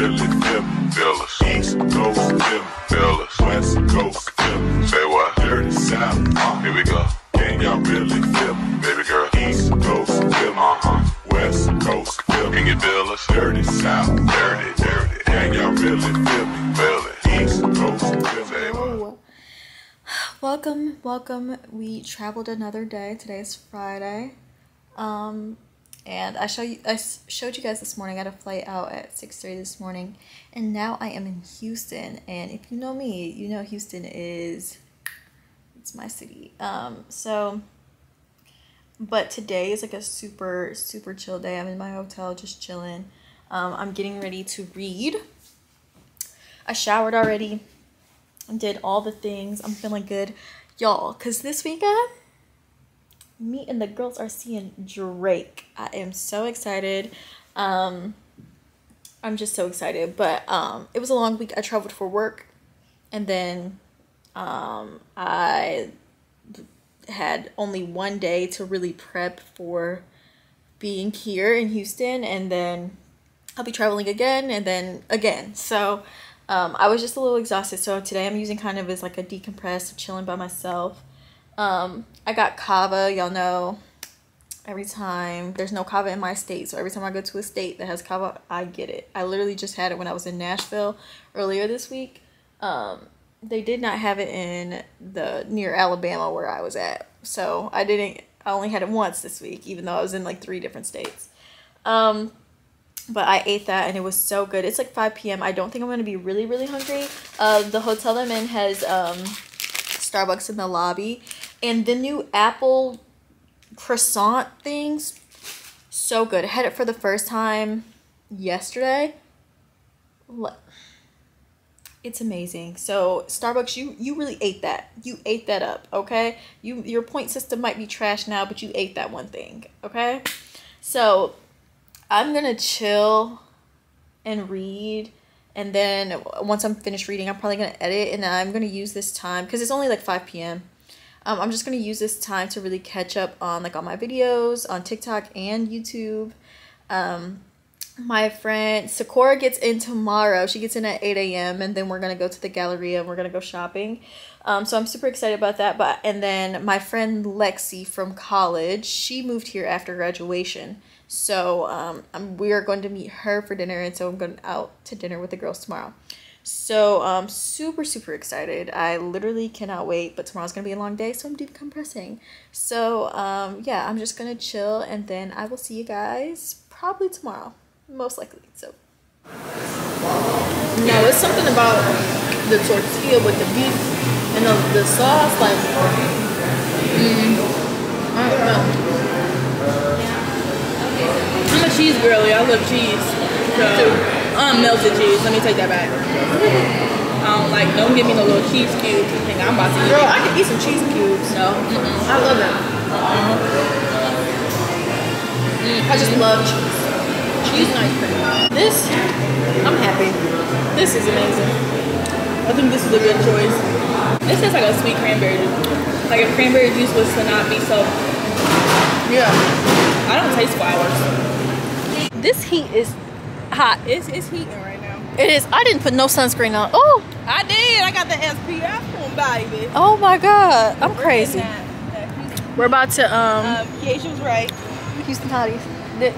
Philly, fellas. East Coast, them fellas. West Coast, them. Say what? Dirty South. Here we go. Can y'all really feel me, baby girl? East Coast, them. West Coast, them. Can you feel us? Dirty South, dirty, dirty. Can y'all really feel me, fellas? East Coast, them. Say what? Welcome, welcome. We traveled another day. Today's Friday. And I showed you guys this morning. I had a flight out at 6:30 this morning, and now I am in Houston. And if you know me, you know Houston is, it's my city. But today is like a super, super chill day. I'm in my hotel just chilling. I'm getting ready to read. I showered already and did all the things. I'm feeling good, y'all, because this weekend, me and the girls are seeing Drake. I am so excited. I'm just so excited. But it was a long week. I traveled for work, and then I had only one day to really prep for being here in Houston, and then I'll be traveling again and then again. So I was just a little exhausted. So today I'm using kind of as like a decompress, chilling by myself. I got kava. Y'all know every time there's no kava in my state, so every time I go to a state that has kava, I get it. I literally just had it when I was in Nashville earlier this week. They did not have it in the near Alabama where I was at, so I only had it once this week, even though I was in like 3 different states. But I ate that and it was so good. It's like 5 p.m. I don't think I'm gonna be really, really hungry. The hotel I'm in has Starbucks in the lobby. And the new apple croissant things, so good. I had it for the first time yesterday. It's amazing. So Starbucks, you really ate that. You ate that up, okay? Your point system might be trash now, but you ate that one thing, okay? So I'm gonna chill and read. And then once I'm finished reading, I'm probably gonna edit, and I'm gonna use this time, because it's only like 5 p.m. I'm just going to use this time to really catch up on like all my videos on TikTok and YouTube. My friend Sakura gets in tomorrow. She gets in at 8 a.m. and then we're going to go to the Galleria and we're going to go shopping. So I'm super excited about that. And then my friend Lexi from college, she moved here after graduation. So we're going to meet her for dinner. And so I'm going out to dinner with the girls tomorrow. So I'm super, super excited. I literally cannot wait, but tomorrow's gonna be a long day, so I'm decompressing. So yeah, I'm just gonna chill, and then I will see you guys probably tomorrow, most likely. So now it's something about the tortilla with the beef and the sauce, like I don't know. I'm a cheese girly. I love cheese. So. Melted cheese. Let me take that back. Don't give me no little cheese cubes. You think I'm about to eat. Girl, I could eat some cheese cubes. No. I love it. I just love cheese. Cheese and ice cream. This, I'm happy. This is amazing. I think this is a good choice. This tastes like a sweet cranberry juice. Like if cranberry juice was to not be so. Yeah. I don't taste flowers. This heat is hot. It's heating right now. It is. I didn't put no sunscreen on. Oh, I did. I got the SPF on, baby. Oh my God, I'm crazy. We're about to yeah, she was right. Houston hotties.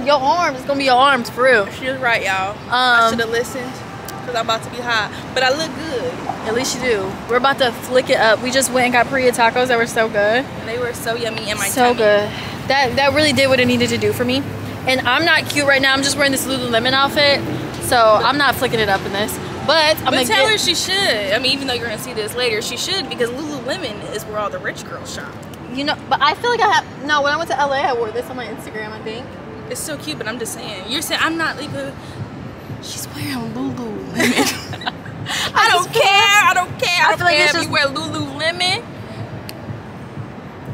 Your arms, it's gonna be your arms for real. She was right, y'all. I should have listened, because I'm about to be hot, but I look good. At least you do. We're about to flick it up. We just went and got Priya tacos that were so good. And they were so yummy in my tummy. So good. That really did what it needed to do for me. And I'm not cute right now. I'm just wearing this Lululemon outfit, so I'm not flicking it up in this. But I'm gonna tell her she should. I mean, even though you're gonna see this later, she should, because Lululemon is where all the rich girls shop. You know, but I feel like I have no. When I went to LA, I wore this on my Instagram. I think it's so cute, but I'm just saying. You're saying I'm not even. She's wearing Lululemon. I don't care. I don't care. I don't care if you wear Lululemon.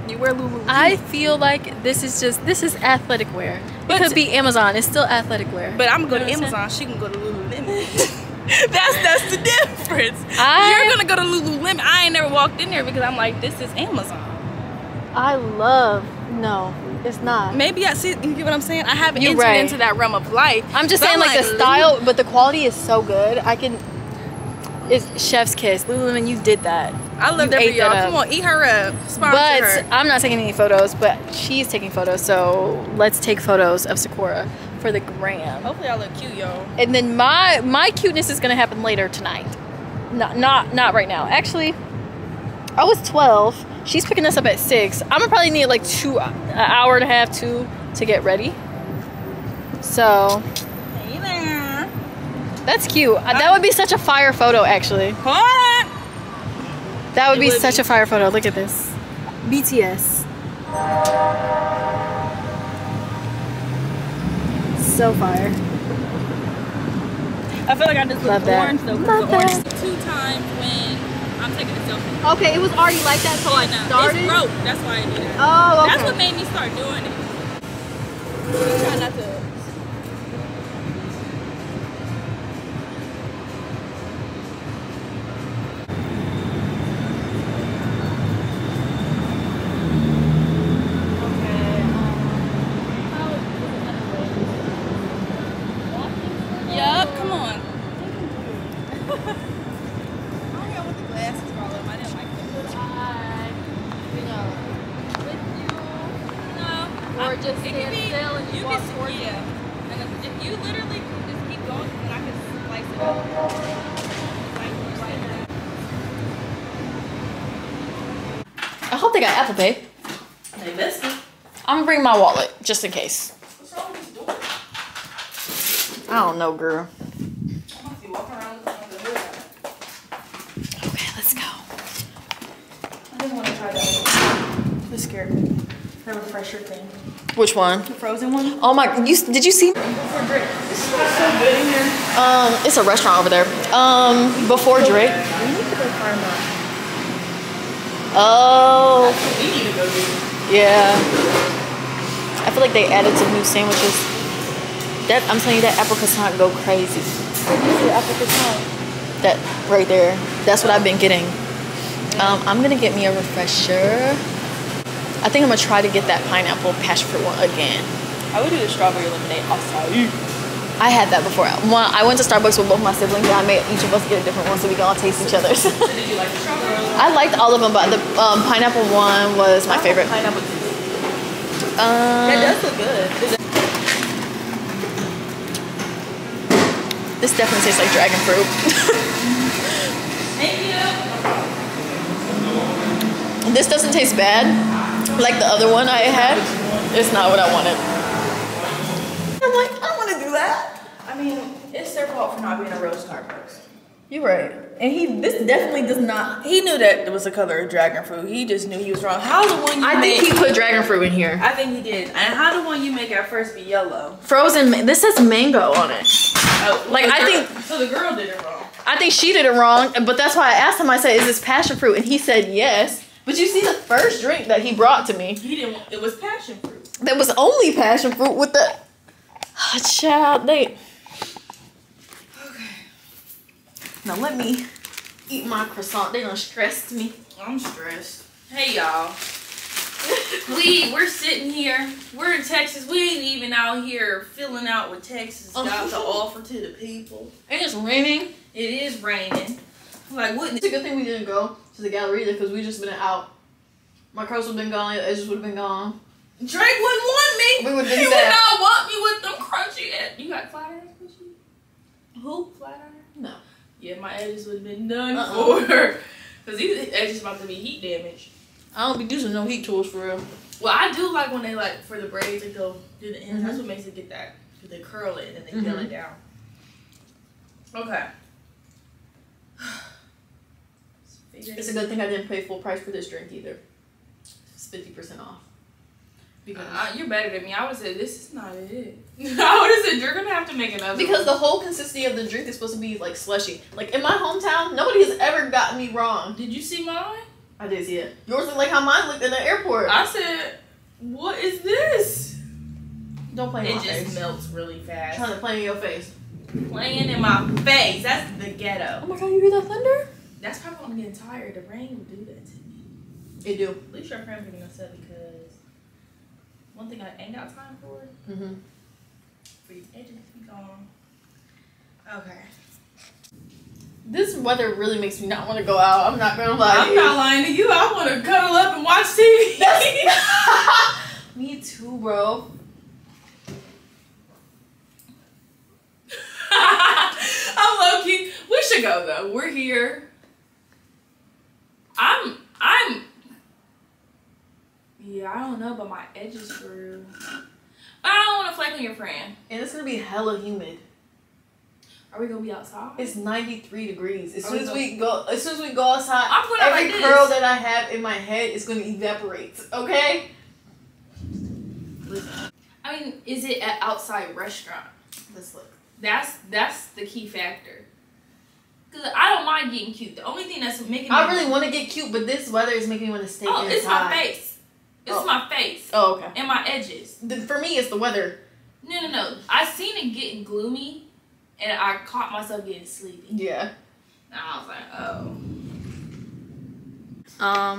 You wear Lululemon. I feel like this is athletic wear. But it could be Amazon. It's still athletic wear. But I'm gonna go to Amazon. She can go to Lululemon. That's the difference. You're gonna go to Lululemon. I ain't never walked in there because I'm like, this is Amazon. I love no. It's not. Maybe I see. You get what I'm saying? I haven't entered into that realm of life. I'm just saying, like the style, but the quality is so good. I can. It's chef's kiss. Lululemon, you did that. I love that for y'all. Come on, eat her up. But I'm not taking any photos, but she's taking photos. So let's take photos of Sakura for the gram. Hopefully I look cute, y'all. And then my cuteness is gonna happen later tonight. Not right now. Actually, I was 12. She's picking us up at 6. I'm gonna probably need like an hour and a half, two to get ready. So. Hey there. That's cute. That would be such a fire photo, actually. What? That would be such a fire photo. Look at this. BTS. So fire. I feel like I just love that. Orange, though, love that. Orange two times when I'm taking a selfie. Okay, it was already like that, so I started. It's broke. That's why I did it. Oh, okay. That's what made me start doing it. I'm trying not to. Apple Pay. They missed it. I'm gonna bring my wallet just in case. What's wrong with this door? I don't know, girl. I'm gonna be walking around the hood. Okay, let's go. I just want to try that. This scared me. The refresher thing. Which one? The frozen one. Oh my! Did you see? Before Drake. This is so good in here. It's a restaurant over there. Before Drake. We need to go find that. Oh, yeah. I feel like they added some new sandwiches. That I'm telling you, that apple croissant go crazy. That right there. That's what I've been getting. I'm gonna get me a refresher. I think I'm gonna try to get that pineapple passion fruit one again. I would do the strawberry lemonade outside. I had that before. I went to Starbucks with both my siblings, and I made each of us get a different one so we can all taste each other's. Did you like the strawberry? I liked all of them, but the pineapple one was my favorite. Pineapple. That does look good. This definitely tastes like dragon fruit. Thank you. This doesn't taste bad, like the other one I had. It's not what I wanted. I'm like, I want to do that. I mean, it's their fault for not being a real Starbucks. You're right. And this definitely does not. He knew that there was a color of dragon fruit. He just knew he was wrong. How the one you I think he put dragon fruit in here. I think he did. And how the one you make at first be yellow? Frozen. This says mango on it. Oh, like I think. So the girl did it wrong. I think she did it wrong. But that's why I asked him. I said, "Is this passion fruit?" And he said, "Yes." But you see, the first drink that he brought to me, he didn't. It was passion fruit. That was only passion fruit with the child. Now let me eat my croissant. They done stressed me. I'm stressed. Hey y'all. We're sitting here. We're in Texas. We ain't even out here filling out what Texas got to offer to the people. And it's raining. It is raining. Like what? It's a good thing we didn't go to the Galleria because we just been out. My curls would have been gone. The edges would have been gone. Drake wouldn't want me. We would have been sad. He would not want me with them crunchy ass. You got flat iron crunchy? Who? Flat iron? No. Yeah, my edges would have been done for. Because these edges about to be heat damage. I don't be using no heat tools for real. Well, I do like when they like for the braids they go do the ends. That's what makes it get that. Because they curl it and then they gel it down. Okay. It's a good thing I didn't pay full price for this drink either. It's 50% off. You're better than me. I would say this is not it. I would say you're gonna have to make another because the whole consistency of the drink is supposed to be like slushy. Like in my hometown, nobody has ever gotten me wrong. Did you see mine? I did see it. Yours looked like how mine looked in the airport. I said, "What is this?" Don't play in my face. It just melts really fast. I'm trying to play in your face. Playing in my face. That's the ghetto. Oh my god! You hear that thunder? That's probably when I'm getting tired. The rain will do that to me. It do. At least your friends are gonna say because. one thing I ain't got time for. Mm-hmm. For these edges to be gone. Okay. This weather really makes me not want to go out. I'm not gonna lie. I'm not lying to you. I want to cuddle up and watch TV. Me too, bro. I'm low key. We should go though. We're here. I'm. Yeah, I don't know, but my edges for real. I don't want to flake on your friend. And it's gonna be hella humid. Are we gonna be outside? It's 93 degrees. As soon as we go outside, every curl that I have in my head is gonna evaporate. Okay. Listen. I mean, is it an outside restaurant? Let's look. That's the key factor. Cause I don't mind getting cute. The only thing that's making me I really want to get cute, but this weather is making me want to stay inside. Oh, it's my face. It's my face. Oh, okay. And my edges. For me, it's the weather. No. I seen it getting gloomy. And I caught myself getting sleepy. Yeah. And I was like,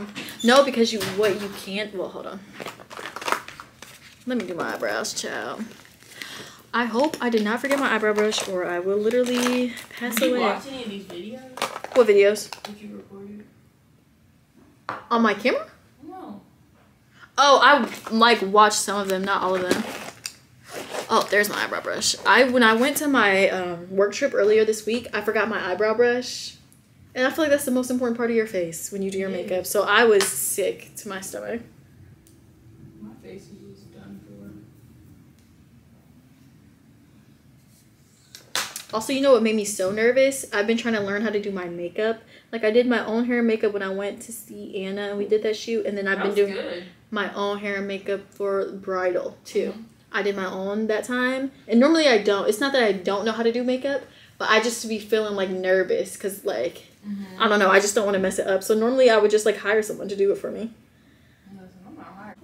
oh. No, because you can't. Well, hold on. Let me do my eyebrows, child. I hope I did not forget my eyebrow brush, or I will literally pass away. Did you watch any of these videos? What videos? Did you record it? On my camera? No. Oh, I watched some of them, not all of them. Oh, there's my eyebrow brush. When I went to my work trip earlier this week, I forgot my eyebrow brush. And I feel like that's the most important part of your face when you do your makeup. So I was sick to my stomach. My face is just done for. Also, you know what made me so nervous? I've been trying to learn how to do my makeup. Like, I did my own hair and makeup when I went to see Anna. We did that shoot. And then I've been doing my own hair and makeup for bridal, too. Mm-hmm. I did my own that time, and normally I don't. It's not that I don't know how to do makeup, but I just be feeling like nervous because like I don't know. I just don't want to mess it up. So normally I would just like hire someone to do it for me. I'm not hiring.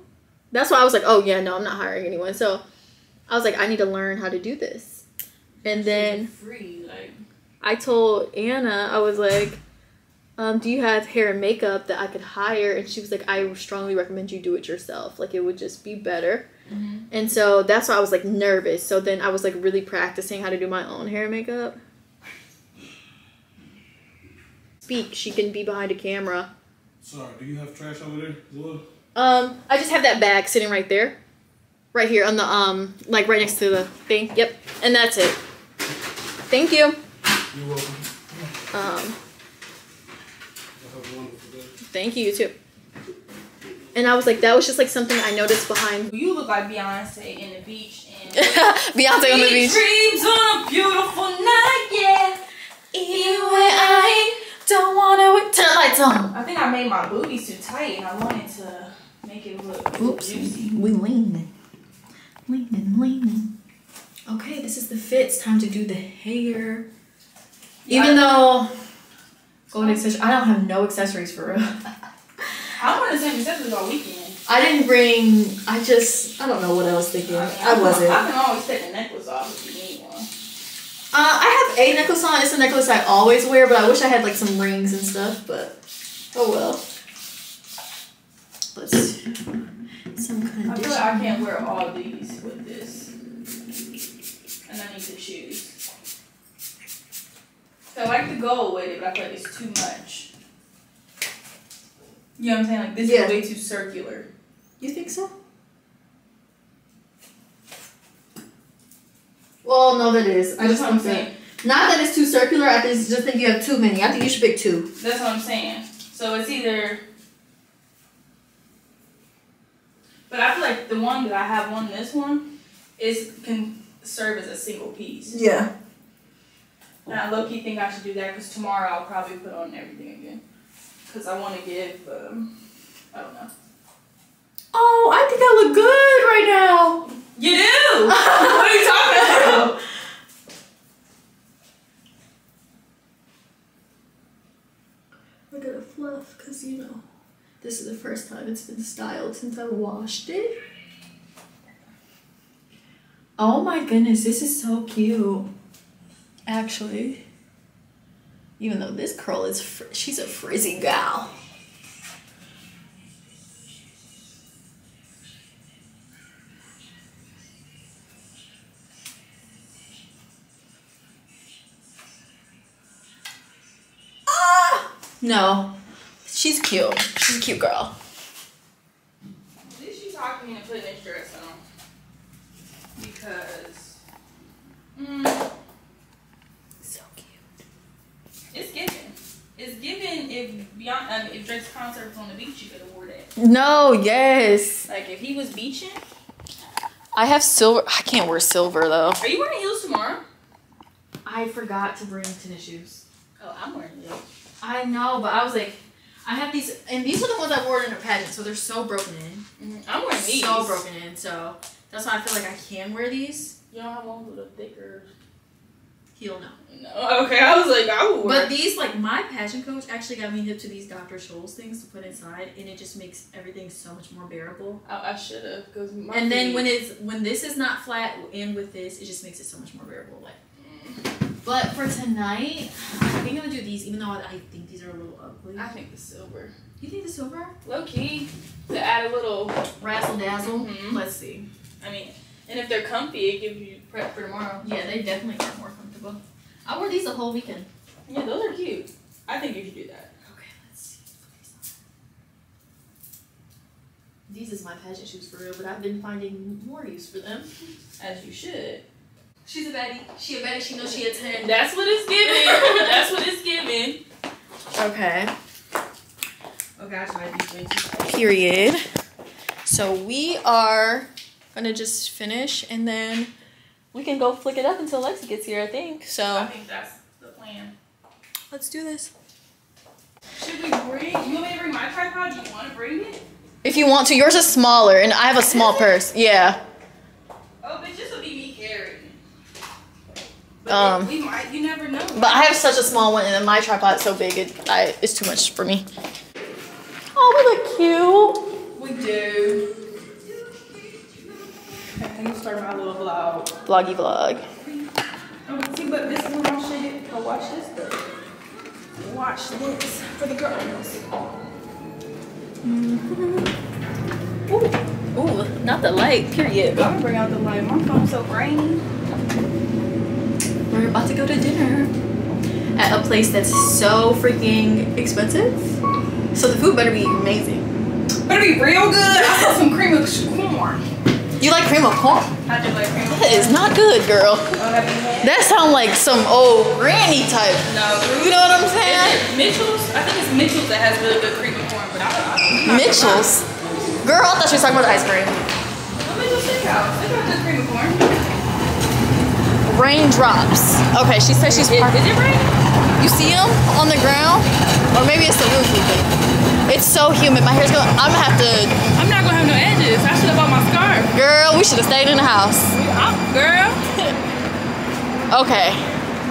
That's why I was like, oh yeah, no, I'm not hiring anyone. So I was like, I need to learn how to do this, and then I told Anna, I was like, do you have hair and makeup that I could hire? And she was like, I strongly recommend you do it yourself. Like it would just be better. Mm-hmm. And so that's why I was like nervous. So then I was like really practicing how to do my own hair and makeup. She can be behind a camera. Sorry, do you have trash over there as well? I just have that bag sitting right there. Right here on the like right next to the thing. Yep. And that's it. Thank you. You're welcome. Thank you, you too. And I was like, that was just like something I noticed behind. You look like Beyonce in the beach. And Beyonce on the beach. Dreams on a beautiful night, yeah. Even when I don't want to turn the lights on. I think I made my boobies too tight, and I wanted to make it look juicy. We leaning. Okay, this is the fit. It's time to do the hair. Yeah, I don't have no accessories for real. I want to send accessories all weekend. I don't know what else to get. I can always take the necklace off if you need one. I have a necklace on. It's a necklace I always wear, but I wish I had like some rings and stuff, but oh well. Let's see. Some kind of. I feel like I can't wear all these with this. And I need to choose. So I like the gold with it, but I feel like it's too much. You know what I'm saying? Like, this is way too circular. You think so? Well, no, that is. That's what I'm saying. Not that it's too circular. I just think you have too many. I think you should pick two. That's what I'm saying. So it's either... But I feel like the one that I have on this one can serve as a single piece. Yeah. And I low-key think I should do that because tomorrow I'll probably put on everything again. Because I want to give, I don't know. Oh, I think I look good right now. You do? What are you talking about? I got a fluff because, you know, this is the first time it's been styled since I washed it. Oh my goodness, this is so cute. Actually. Even though this curl is, she's a frizzy gal. No. She's cute. She's a cute girl. At least she talked me into putting this dress on. Because... so cute. It's giving. It's giving if Drake's concert was on the beach, you could have wore that. No, yes. Like if he was beaching. I have silver. I can't wear silver though. Are you wearing heels tomorrow? I forgot to bring tennis shoes. Oh, I'm wearing heels. I know, but I was like, I have these, and these are the ones I wore in a pageant, so they're so broken in. Mm-hmm. I'm wearing these. So broken in, so that's why I feel like I can wear these. You don't have one with a thicker heel, no. No, okay. I was like, I would wear. But these, like my pageant coach actually got me hip to these Dr. Scholl's things to put inside, and it just makes everything so much more bearable. I should have, because. And feet... then when this is not flat, and with this, it just makes it so much more bearable. Like. But for tonight, I think I'm gonna do these, even though I think these are a little ugly. I think the silver. You think the silver? Low key. To add a little razzle dazzle. Mm-hmm. Let's see. I mean, and if they're comfy, it gives you prep for tomorrow. Yeah, they definitely are more comfortable. I wore these the whole weekend. Yeah, those are cute. I think you should do that. Okay, let's see. These is my pageant shoes for real, but I've been finding more use for them. As you should. She's a baddie. She a baddie. She knows she a 10. That's what it's giving. That's what it's giving. Okay. Oh gosh, I just went too far. Period. So we are gonna just finish, and then we can go flick it up until Lexi gets here. I think so. I think that's the plan. Let's do this. Should we bring? You want me to bring my tripod? Do you want to bring it? If you want to, yours is smaller, and I have a small purse. Yeah. Oh, but just. But we might, you never know. But I have such a small one, and then my tripod's so big, it's too much for me. Oh, we look cute. We do. I'm gonna start my little vlog. Vloggy vlog. Oh, see, but this one, I'll show you. Oh, watch this. Watch this for the girls. Mm-hmm. Ooh, ooh, not the light. Period. I'm gonna bring out the light. My phone's so grainy. We're about to go to dinner at a place that's so freaking expensive. So the food better be amazing. Better be real good. I want some cream of corn. You like cream of corn? I do like cream of corn. That is not good, girl. That sounds like some old granny type. No. You know what I'm saying? Mitchell's? I think it's Mitchell's that has really good cream of corn, but I don't know. Mitchell's? Girl, I thought you were talking about ice cream. What Mitchell's take out? They got good cream of corn. Raindrops. Okay, she says she's parked. Is it rain? You see them on the ground? Or maybe it's the roof leaking. It's so humid. My hair's going. I'm gonna have to. I'm not gonna have no edges. I should have bought my scarf. Girl, we should have stayed in the house. Girl. Okay.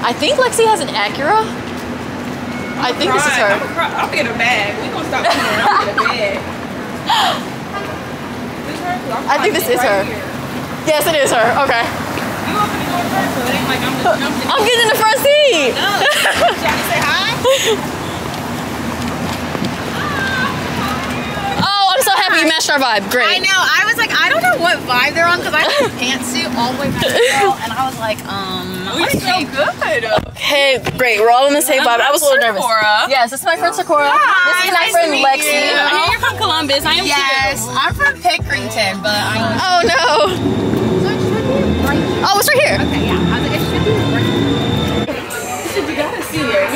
I think Lexi has an Acura. I think this is her. I'll get a bag. We gonna stop doing that. I'll get a bag. This her? I think this is her. Yes, it is her. Okay. I'm getting in the front seat. No. Trying to say hi? Oh, I'm so happy you matched our vibe. Great. I know. I was like, I don't know what vibe they're on because I had a pantsuit all the way back to girl, and I was like, we so good. Okay, great. We're all in the same vibe. I was a little nervous. Sakura. Yes, this is my friend Sakura. Hi. This is my friend Lexi. You. I hear you're from Columbus. I am yes, too. Yes, I'm from Pickerington, but I'm. Oh no. Oh, it's right here. Okay, yeah. I was like, it should be right. You gotta see it.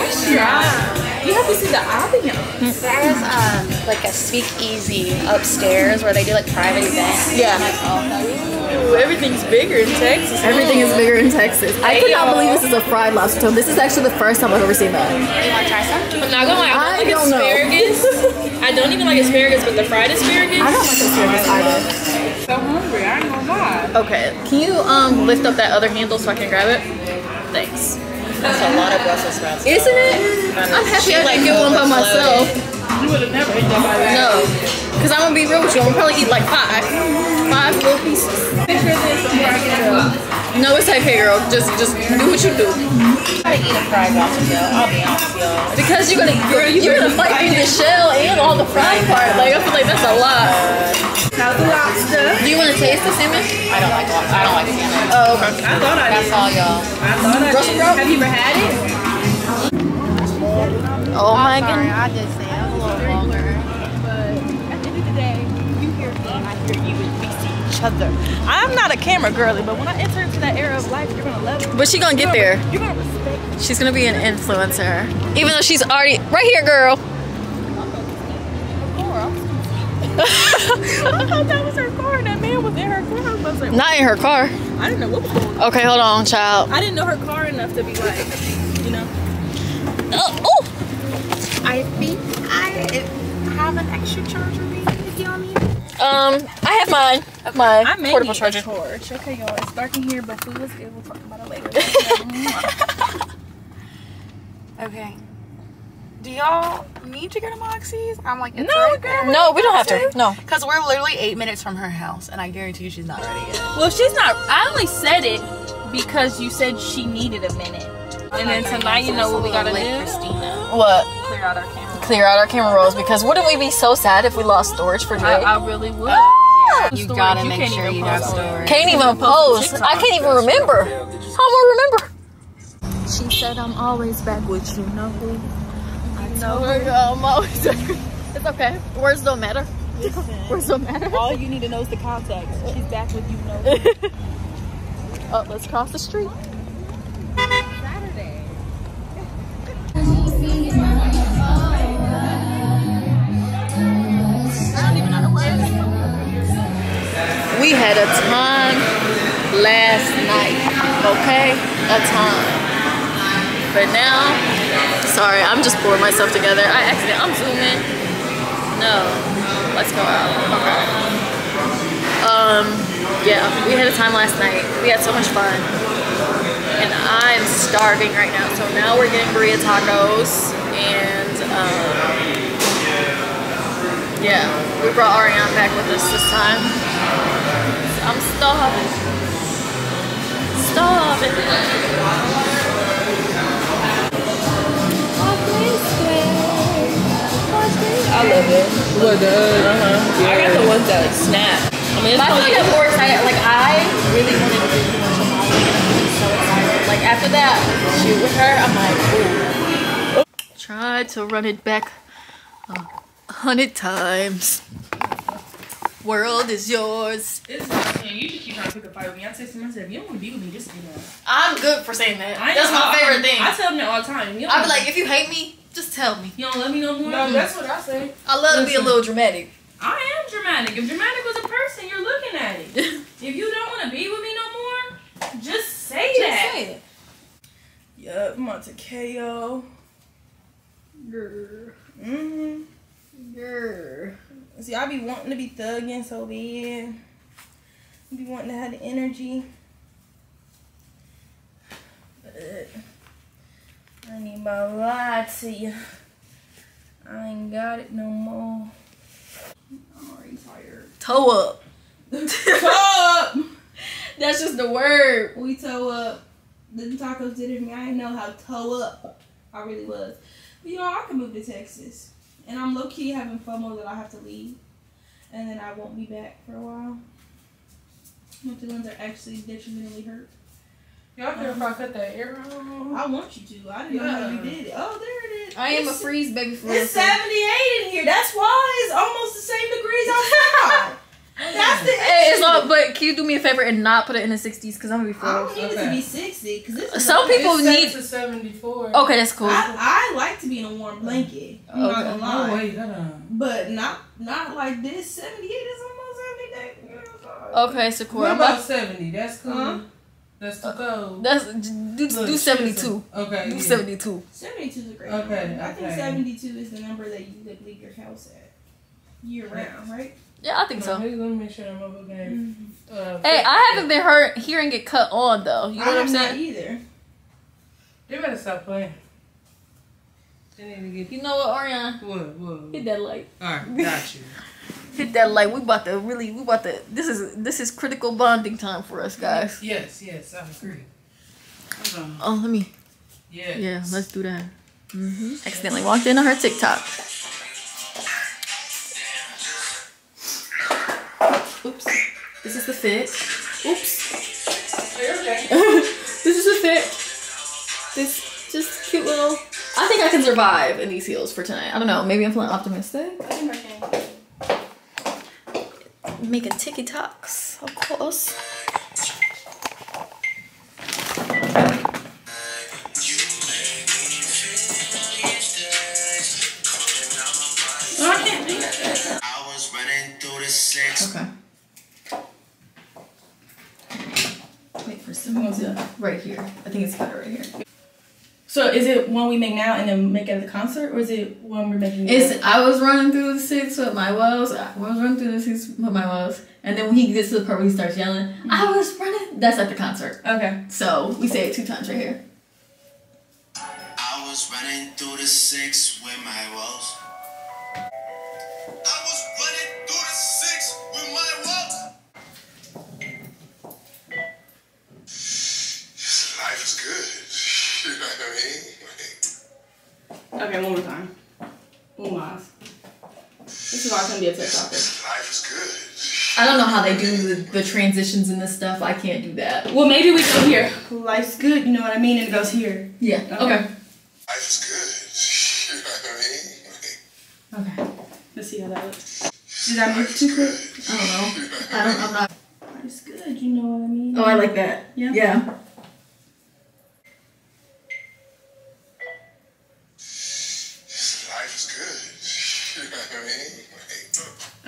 You have to see the audience. There's like a speakeasy upstairs where they do like private events. Yeah. Like, oh, everything's bigger in Texas. Everything is bigger in Texas. I cannot believe this is a fried lobster tail. This is actually the first time I've ever seen that. You want to try some? I'm not gonna lie. I don't like asparagus. I don't even like asparagus, but the fried asparagus. I don't like asparagus either. So hungry, I ain't gonna lie. Okay, can you lift up that other handle so I can grab it? Thanks. That's a lot of Brussels sprouts. Isn't it? I'm happy I didn't get one by myself. You would have never eaten that by myself. No, because I'm gonna be real with you. I'm probably eat like five little pieces. Picture this before I get up. No, it's okay, girl. Just do what you do. I gotta eat a fried lobster tail. I'll be honest, y'all. Because you're gonna fight through the shell and all the fried part. Like I feel like that's a lot. Now the lobster. Do you want to taste the salmon? I don't like lobster. I don't like salmon. Oh, okay. I thought I did. That's all, y'all. I thought I did. Have you ever had it? Oh my goodness. I just say I'm a little longer. But at the end of the day, you hear me, I hear you, and we see each other. I'm not a camera girly, but when I enter into that era of life, you're gonna love it. But she's gonna get there. You're gonna respect it. She's gonna be an influencer. Even though she's already right here, girl. I thought that was her car and that man was in her car. I was like, not in her car. I didn't know what was going on. Okay, hold on, child. I didn't know her car enough to be like, you know. Oh! I think I have an extra charger, maybe, if y'all need it. I have mine. Okay. My portable charger. Okay, y'all. It's dark in here, but food is good. We'll talk about it later. Okay. Do y'all need to go to Moxie's? I'm like, it's no, right girl, no, we don't have to. No, because we're literally 8 minutes from her house, and I guarantee you she's not ready yet. Well, she's not. I only said it because you said she needed a minute, and then tonight, you know what we gotta do, Christina? What? Clear out our camera. Clear out our camera rolls, because wouldn't we be so sad if we lost storage for Drake? I really would. Yeah, you gotta make sure you got storage. Can't even post. I can't even remember. I won't remember. She said, "I'm always back with you." No. No, I'm always angry. It's okay. Words don't matter. Listen, words don't matter. All you need to know is the contact. She's back with you. No. Oh, let's cross the street. Saturday. I don't even know the words. We had a time last night. Okay, a time. But now. Sorry, I'm just pouring myself together. I'm zooming. No, let's go out. Okay. Yeah, we had a time last night. We had so much fun, and I'm starving right now. So now we're getting burrito tacos, and yeah, we brought Ariana back with us this time. I'm starving. I love it. What the? Yeah. I got the ones that snap. I mean, I got more excited. Like, I really wanted to do commercial modeling, and I'm so excited. Like, after that shoot with her, I'm like, ooh. Tried to run it back 100 times. World is yours. It's nothing. You just keep trying to pick a fight with me. I say to myself, you don't want to be with me, just do that. I'm good for saying that. That's my favorite thing. I tell them that all the time. I'll be like, if you hate me, just tell me. You don't let me know more? No, that's what I say. I love to be a little dramatic. I am dramatic. If dramatic was a person, you're looking at it. If you don't want to be with me no more, just say that. Just say it. Yup, Montekeo. Grr. Mm-hmm. Grr. See, I be wanting to be thugging so bad. I be wanting to have the energy. But I need my lie to you. I ain't got it no more. I'm already tired. Toe up. Toe up. That's just the word. We toe up. The tacos did it to me. I didn't know how toe up I really was. But you know, I can move to Texas. And I'm low key having FOMO that I have to leave. And then I won't be back for a while. My feelings are actually detrimentally hurt. Y'all care if I cut that arrow? I want you to. I didn't know how you did it. Oh, there it is. I am a freeze baby for it's 78 in here. That's why it's almost the same degrees outside. That's the issue. It's not, but can you do me a favor and not put it in the 60s? Because I'm going to be 40. I don't need it to be 60. Because some people need to 74. Okay, that's cool. I like to be in a warm blanket. I'm not going to lie. But not like this. 78 is almost 70. Okay, Sakura. What about 70? That's cool. That's to go. Do 72. Okay. Do 72. 72 is a great number. Okay. I think 72 is the number that you could leave your house at year round, right? Yeah, I think so. Let me make sure I'm over there. Hey, I haven't been hearing it cut on though. You know what I'm saying? Not either. They better stop playing. They need to get. You know what, Ariana? What? Hit that light. All right, got you. Hit that light. We about to. This is critical bonding time for us, guys. Yes, I agree. Hold on. Oh, let me. Yes. Yeah, let's do that. Accidentally walked in on her TikTok. Oops. This is the fit. Oops. Are you okay? This is the fit. This just cute little. I I think I can survive in these heels for tonight. I don't know. Maybe I'm feeling optimistic. I think we're okay. Making TikToks, of course. No, I can't do that. I was running through the six. Okay. Wait for someone to right here. I think it's better right here. So is it one we make now and then make at the concert, or is it one we're making? It's I was running through the six with my woes. And then when he gets to the part where he starts yelling, I was running. That's at the concert. Okay. So we say it 2 times right here. I was running through the six with my woes. I was running through the six with my woes. Life is good. You know what I mean? Okay, one more time. One last. This is why I couldn't be a TikToker. Life is good. I don't know how they do the transitions and this stuff. I can't do that. Well, maybe we go here. Life's good, you know what I mean? And it goes here. Yeah, okay. Life is good. You know what I mean? Okay. Let's see how that looks. Did I move too quick? I don't know. I'm not. Life's good, you know what I mean? Oh, I like that. Yeah. Yeah.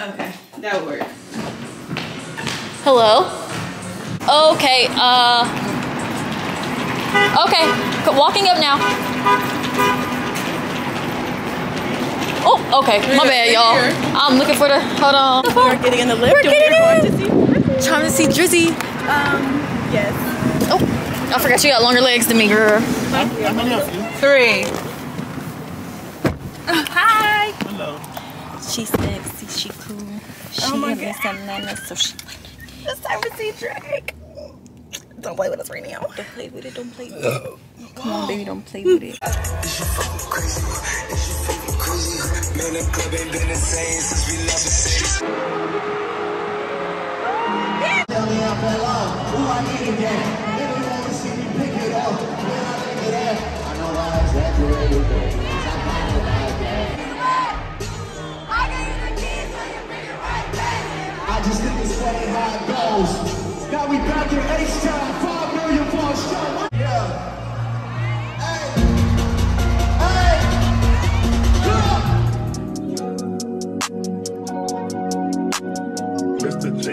Okay, that worked. Hello? Okay, okay, walking up now. Oh, okay, my bad, y'all. I'm looking for the, hold on. We're getting in the lift. We're trying to see Drizzy. Yes. Oh, I forgot you got longer legs than me, girl. Three. Hi. Hello. She's sexy, she cool. She It's time to see Drake. Don't play with us right now. Don't play with it, don't play with it. Come on, baby, don't play with it. Is you fucking crazy? Is you fucking crazy? Man, the club ain't been the same since we left the six. Tell me I fell off. Who I need again? Everyone can see me pick it up. When I pick it up, I know I exaggerate. I just couldn't explain how it goes. Now we back in H-Town, 5 million for a show. Yeah. Hey. Hey. Come on. Mr. G.